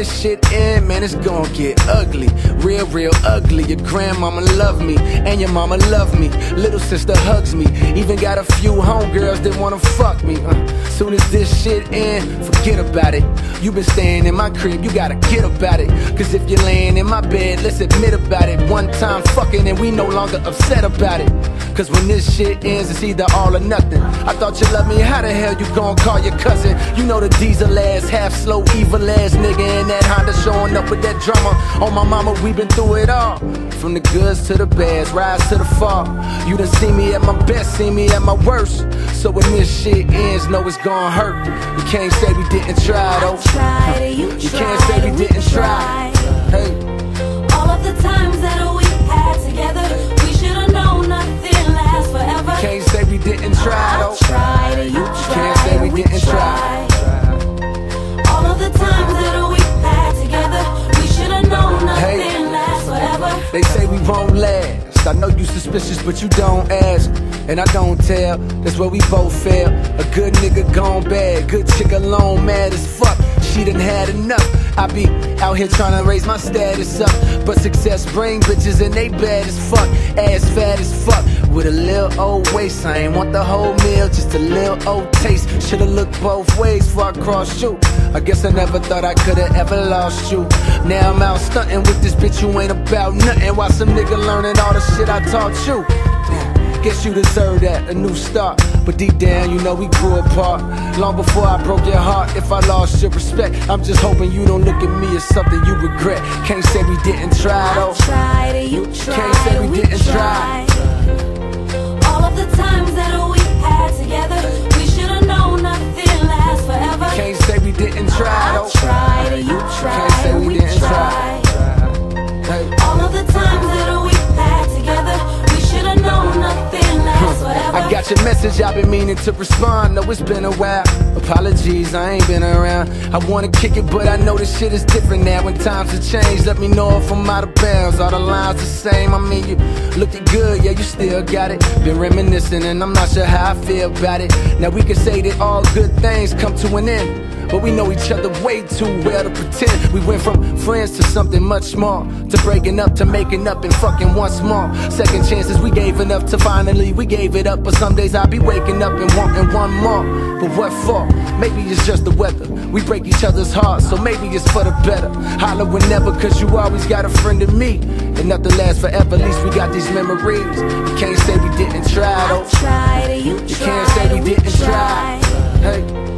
this shit end, man, it's gonna get ugly. Real, real ugly. Your grandmama love me, and your mama love me. Little sister hugs me. Even got a few homegirls that wanna fuck me. Soon as this shit end, forget about it. You been staying in my crib, you gotta get about it. Cause if you're laying in my bed, let's admit about it. One time fucking and we no longer upset about it. Cause when this shit ends, it's either all or nothing. I thought you loved me, how the hell you gon' call your cousin? You know the diesel ass, half slow, evil ass nigga in that Honda showing up with that drummer. Oh my mama, we been through it all. From the goods to the bads, rise to the fall. You done seen me at my best, seen me at my worst. So when this shit ends, know it's gonna hurt. You can't say we didn't try though. You can't say we didn't try. Hey. All of the times that we had together, we should've known nothing lasts forever. You can't say we didn't try though. You can't say we didn't try. All of the times that we had together, we should've known nothing lasts forever. They say we won't last. I know you suspicious, but you don't ask, and I don't tell. That's where we both fail. A good nigga gone bad, good chick alone, mad as fuck. She done had enough. I be out here trying to raise my status up, but success brings bitches and they bad as fuck, ass fat as fuck. With a little old waist, I ain't want the whole meal, just a little old taste. Shoulda looked both ways before I crossed you. I guess I never thought I coulda ever lost you. Now I'm out stunting with this bitch who ain't about nothing, while some nigga learning all the shit I taught you. Guess you deserve that, a new start. But deep down, you know we grew apart. Long before I broke your heart, if I lost your respect, I'm just hoping you don't look at me as something you regret. Can't say we didn't try though. Can't say we didn't try. All of the times that we had together, we should've known nothing lasts forever. Can't say we didn't try though. Can't say we didn't try. All of the times that we had together, no, nothing lasts forever. I got your message, I've been meaning to respond. No, it's been a while. Apologies, I ain't been around. I wanna kick it, but I know this shit is different now. When times have changed, let me know if I'm out of bounds. All the lines the same, I mean you looking good, yeah, you still got it. Been reminiscing and I'm not sure how I feel about it. Now we can say that all good things come to an end, but we know each other way too well to pretend. We went from friends to something much more, to breaking up, to making up and fucking once more. Second chances we gave enough to finally we gave it up. But some days I'll be waking up and wanting one more. But what for? Maybe it's just the weather. We break each other's hearts, so maybe it's for the better. Holler whenever, cause you always got a friend in me. And nothing lasts forever, at least we got these memories. You can't say we didn't try though. You can't say we didn't try. Hey.